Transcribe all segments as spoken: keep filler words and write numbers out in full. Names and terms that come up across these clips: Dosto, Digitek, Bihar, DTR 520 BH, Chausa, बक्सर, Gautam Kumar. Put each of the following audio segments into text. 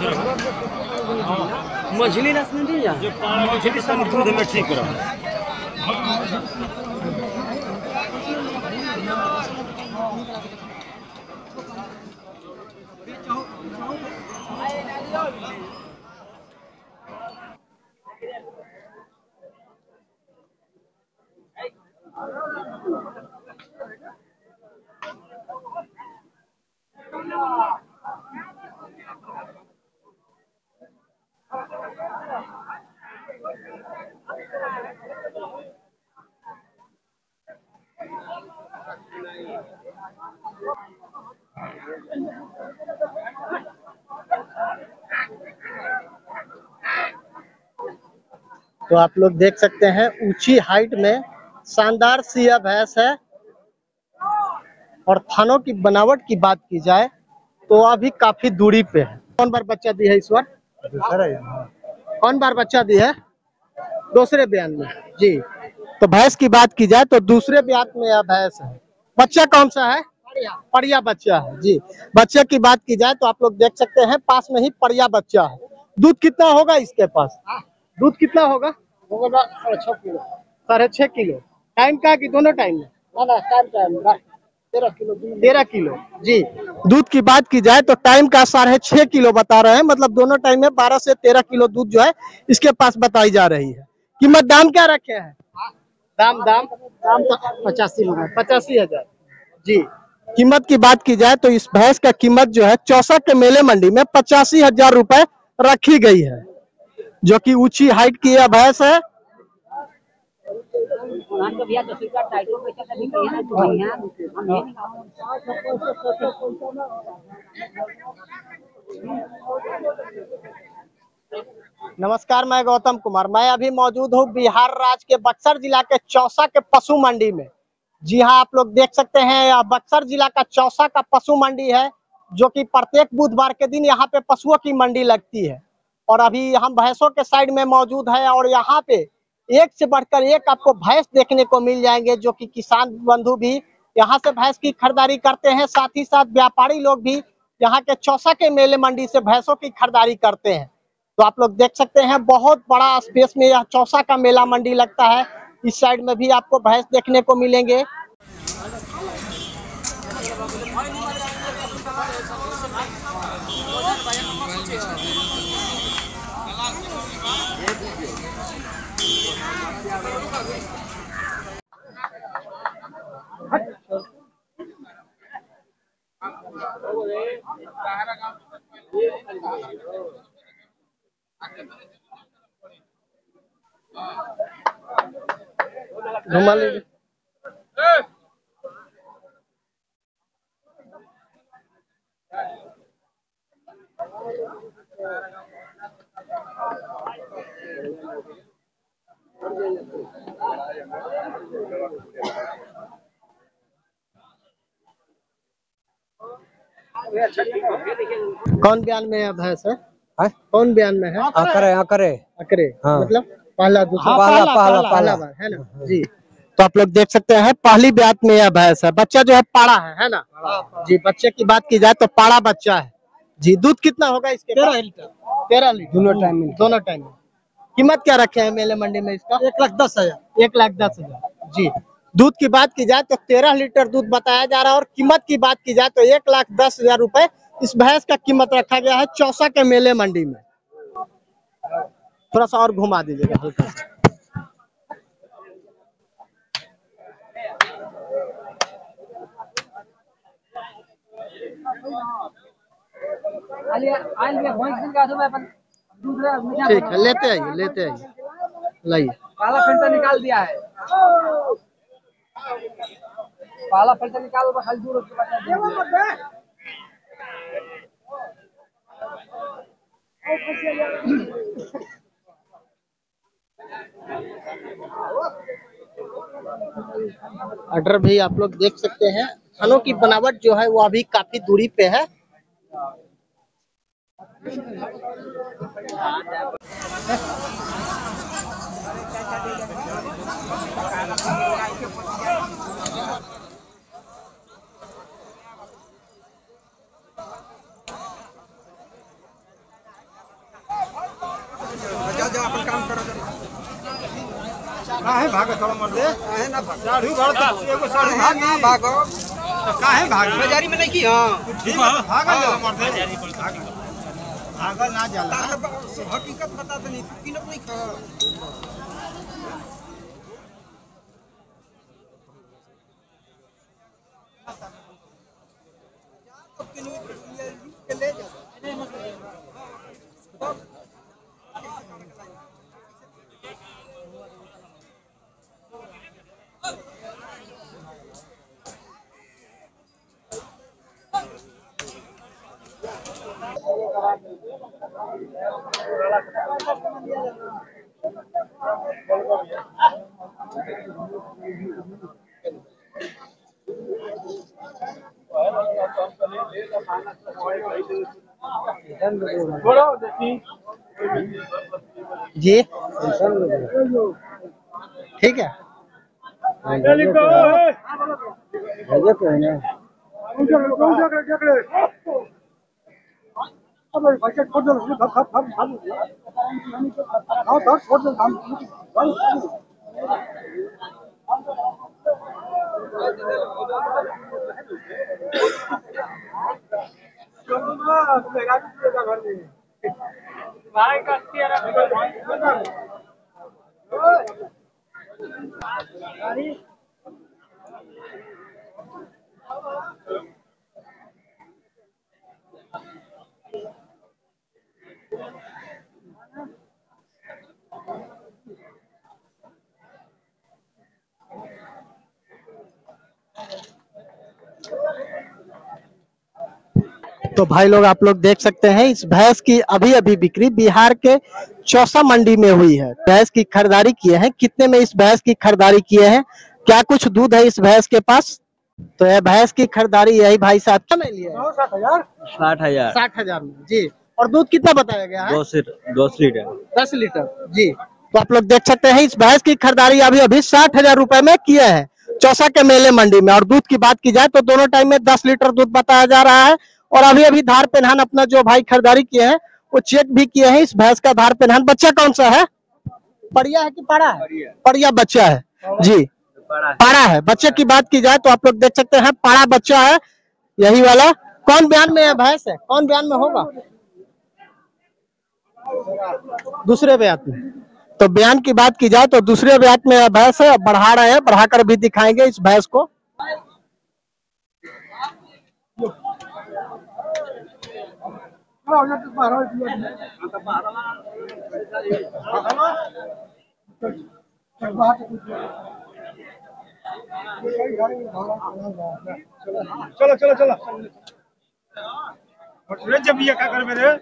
मछली रखने दीजिए मछली सब दूध में ठीक रहा। तो आप लोग देख सकते हैं ऊंची हाइट में शानदार सी यह भैंस है। और थानों की बनावट की बात की जाए तो अभी काफी दूरी पे है। कौन बार बच्चा दी है इस बार? कौन बार बच्चा दी है? दूसरे बयान में जी। तो भैंस की बात की जाए तो दूसरे बयान में यह भैंस है। बच्चा कौन सा है? परिया बच्चा है जी। बच्चे की बात की जाए तो आप लोग देख सकते हैं पास में ही परिया बच्चा है। दूध कितना होगा इसके पास? दूध कितना होगा? होगा साढ़े छह किलो। साढ़े छह किलो टाइम का कि दोनों टाइम में? ना ना टाइम टाइम तेरह किलो। तेरह किलो जी। दूध की बात की जाए तो टाइम का साढ़े छह किलो बता रहे हैं, मतलब दोनों टाइम में बारह से तेरह किलो दूध जो है इसके पास बताई जा रही है। कीमत दाम क्या रखे हैं? दाम दाम दाम पचासी पचासी हजार जी। कीमत की बात की जाए तो इस भैंस का कीमत जो है चौसा के मेले मंडी में पचासी हजार रुपए रखी गई है, जो कि ऊंची हाइट की यह भैंस है। नमस्कार, मैं गौतम कुमार। मैं अभी मौजूद हूँ बिहार राज्य के बक्सर जिला के चौसा के पशु मंडी में। जी हाँ, आप लोग देख सकते हैं यह बक्सर जिला का चौसा का पशु मंडी है, जो कि प्रत्येक बुधवार के दिन यहाँ पे पशुओं की मंडी लगती है। और अभी हम भैंसों के साइड में मौजूद है और यहाँ पे एक से बढ़कर एक आपको भैंस देखने को मिल जाएंगे, जो कि किसान बंधु भी यहाँ से भैंस की खरीदारी करते हैं, साथ ही साथ व्यापारी लोग भी यहाँ के चौसा के मेले मंडी से भैंसों की खरीदारी करते हैं। तो आप लोग देख सकते हैं बहुत बड़ा स्पेस में यह चौसा का मेला मंडी लगता है। इस साइड में भी आपको भैंस देखने को मिलेंगे। घुमा लीजिए। कौन बयान में है भैंस? है कौन बयान में है? अकरे अकरे अकरे हाँ। मतलब पहला दूसरा पहला पहला पहला बार है ना जी। तो आप लोग देख सकते हैं पहली ब्यात में यह भैंस है। बच्चा जो है पाड़ा है, है ना जी। बच्चे की बात की जाए तो पाड़ा बच्चा है जी। दूध कितना होगा इसके? तेरह लीटर। तेरह लीटर दोनों टाइम में? दोनों टाइम में। कीमत क्या रखे हैं मेले मंडी में इसका? एक लाख दस हजार। एक लाख दस हजार जी। दूध की बात की जाए तो तेरह लीटर दूध बताया जा रहा है और कीमत की बात की जाए तो एक लाख दस हजार रूपए इस भैंस का कीमत रखा गया है चौसा के मेले मंडी में। थोड़ा सा और घुमा दीजिएगा हल्का सा। ठीक है, लेते आइए लेते आइए लाइए। पाला फिल्टर निकाल दिया है। पाला फिल्टर निकाल दूर ऑर्डर भी आप लोग देख सकते हैं। थानों की बनावट जो है वो अभी काफी दूरी पे है। काहे भागो थोड़ा मर दे काहे ना भाग साढ़ू घर तो एगो साढ़ू भाग ना भागो काहे भाग बाजारी में नहीं की हां भागो थोड़ा मर दे बाजारी पर भागो भागो ना जाला हकीकत बता देनी किनक नहीं ख जा तो किनु के ले जा अरे मत जी ठीक है अब बच्चे छोड़ दो हम सब सब हम हां दो छोड़ दो हम भाई का तेरा अरे तो भाई लोग आप लोग देख सकते हैं इस भैंस की अभी अभी बिक्री बिहार के चौसा मंडी में हुई है। भैंस की खरीदारी किए हैं, कितने में इस भैंस की खरीदारी किए हैं, क्या कुछ दूध है इस भैंस के पास। तो यह भैंस की खरीदारी यही भाई साहब क्या में लिए साठ हजार साठ हजार साठ हजार में जी। और दूध कितना बताया गया है? दस लीटर दस लीटर जी। तो आप लोग देख सकते हैं इस भैंस की खरीदारी अभी अभी साठ हजार रूपये में किए हैं चौसा के मेले मंडी में। और दूध की बात की जाए तो दोनों टाइम में दस लीटर दूध बताया जा रहा है। और अभी अभी धार पेनहान अपना जो भाई खरीदारी किए हैं वो चेक भी किए हैं। इस भैंस का धार पेनहान बच्चा कौन सा है, परिया है कि पारा है? परिया बच्चा है जी, पारा है। बच्चे की बात की जाए तो आप लोग देख सकते हैं पारा बच्चा है यही वाला। कौन बयान में है भैंस है, कौन बयान में होगा? दूसरे बयान में। तो बयान की बात की जाए तो दूसरे बयान में भैंस है। बढ़ा रहे हैं, बढ़ाकर भी दिखाएंगे इस भैंस को। चलो चलो चलो जब ये क्या कर मेरे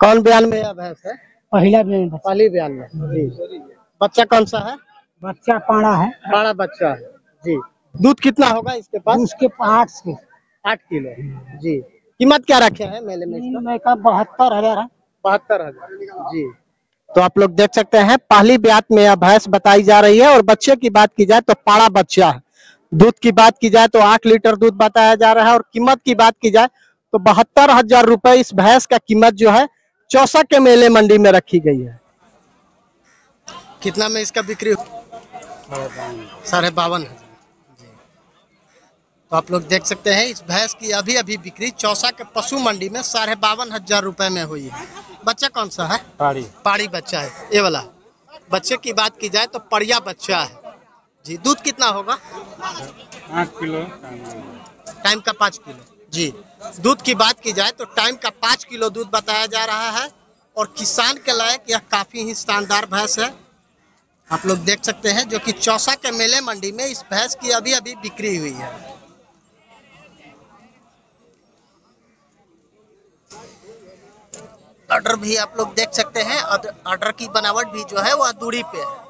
कौन बयान में भैंस है? पहला बयान, पहली बयान में जी। बच्चा कौन सा है? बच्चा पाड़ा है, पाड़ा बच्चा है जी। दूध कितना होगा इसके पास? उसके आठ से आठ किलो जी। कीमत क्या रखे हैं मेले में इसका? बहत्तर हजार है, बहत्तर हजार जी। तो आप लोग देख सकते हैं पहली ब्यात में यह भैंस बताई जा रही है। और बच्चे की बात की जाए तो पाड़ा बच्चा है। दूध की बात की जाए तो आठ लीटर दूध बताया जा रहा है। और कीमत की बात की जाए तो बहत्तर हजार रुपए इस भैंस का कीमत जो है चौसा के मेले मंडी में रखी गई है। कितना में इसका बिक्री? साढ़े बावन हजार। तो आप लोग देख सकते हैं इस भैंस की अभी अभी बिक्री चौसा के पशु मंडी में साढ़े बावन हजार रुपए में हुई है। बच्चा कौन सा है? पाड़ी, पाड़ी बच्चा है ये वाला। बच्चे की बात की जाए तो पड़िया बच्चा है जी। दूध कितना होगा? पाँच किलो टाइम का, पाँच किलो जी। दूध की बात की जाए तो टाइम का पाँच किलो दूध बताया जा रहा है। और किसान के लायक यह काफी ही शानदार भैंस है। आप लोग देख सकते हैं जो कि चौसा के मेले मंडी में इस भैंस की अभी अभी बिक्री हुई है। ऑर्डर भी आप लोग देख सकते हैं, ऑर्डर की बनावट भी जो है वह दूरी पे है।